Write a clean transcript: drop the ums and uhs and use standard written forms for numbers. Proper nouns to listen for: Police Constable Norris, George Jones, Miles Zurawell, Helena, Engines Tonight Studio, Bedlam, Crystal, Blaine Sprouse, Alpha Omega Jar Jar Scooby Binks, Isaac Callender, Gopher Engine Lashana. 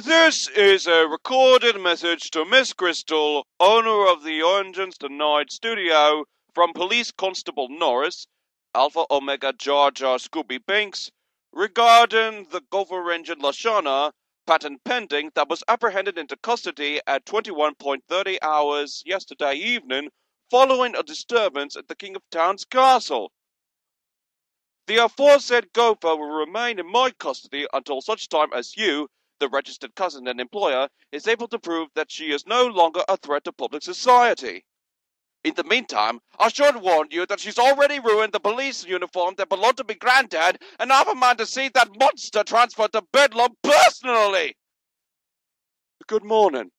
This is a recorded message to Miss Crystal, owner of the Engines Tonight Studio, from Police Constable Norris, Alpha Omega Jar Jar Scooby Binks, regarding the Gopher Engine Lashana, patent pending, that was apprehended into custody at 21.30 hours yesterday evening following a disturbance at the King of Town's castle. The aforesaid gopher will remain in my custody until such time as you, the registered cousin and employer, is able to prove that she is no longer a threat to public society. In the meantime, I should warn you that she's already ruined the police uniform that belonged to me granddad, and I have a mind to see that monster transferred to Bedlam personally. Good morning,